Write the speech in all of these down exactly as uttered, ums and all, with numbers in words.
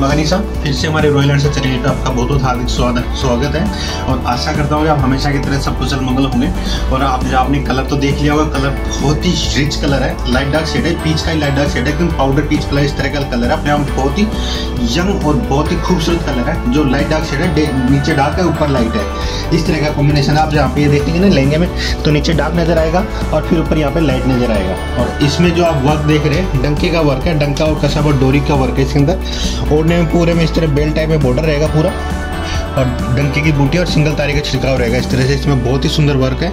मैं गनी साहब, फिर से हमारे रॉयल आर्ट चैनल पर आपका बहुत बहुत हार्दिक स्वागत है और आशा करता हूँ कि आप हमेशा की तरह सब कुशल मंगल होंगे। और आप जो आपने कलर तो देख लिया होगा, कलर बहुत ही रिच कलर है, लाइट डार्क शेड है, पीच का ही लाइट डार्क शेड है, एकदम पाउडर पीच कलर इस तरह का कलर है। अपने आप बहुत ही यंग और बहुत ही खूबसूरत कलर है, जो लाइट डार्क शेड है, नीचे डार्क है ऊपर लाइट है, इस तरह का कॉम्बिनेशन आप जहाँ पे ये देखेंगे ना लहंगे में, तो नीचे डार्क नजर आएगा और फिर ऊपर यहाँ पे लाइट नजर आएगा। और इसमें जो आप वर्क देख रहे हैं, डंके का वर्क है, डंका और कसाब और डोरी का वर्क है इसके अंदर। ओढ़ने में पूरे में इस तरह बेल्ट टाइप में बॉर्डर रहेगा पूरा, और डंके की बूटी और सिंगल तारे का छिड़काव रहेगा इस तरह से। इसमें बहुत ही सुंदर वर्क है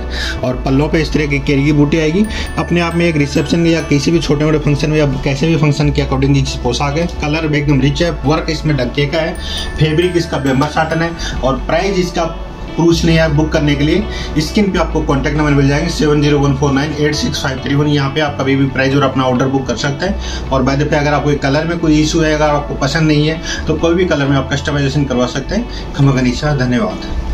और पल्लों पे इस तरह की केरी की बूटी आएगी। अपने आप में एक रिसेप्शन या किसी भी छोटे मोटे फंक्शन में या कैसे भी फंक्शन के अकॉर्डिंग पोशाक है। कलर भी एकदम रिच है, वर्क इसमें डंके का है, फैब्रिक इसका बेम्बा साटन है। और प्राइस इसका पूछ लें या बुक करने के लिए स्क्रीन पे आपको कॉन्टैक्ट नंबर मिल जाएंगे seven zero one four nine eight six five three one. यहाँ पे आप कभी भी प्राइस और अपना ऑर्डर बुक कर सकते हैं। और बाय द वे, अगर आपको कलर में कोई इशू है, अगर आपको पसंद नहीं है, तो कोई भी कलर में आप कस्टमाइजेशन करवा सकते हैं। खमा गनीशा, धन्यवाद।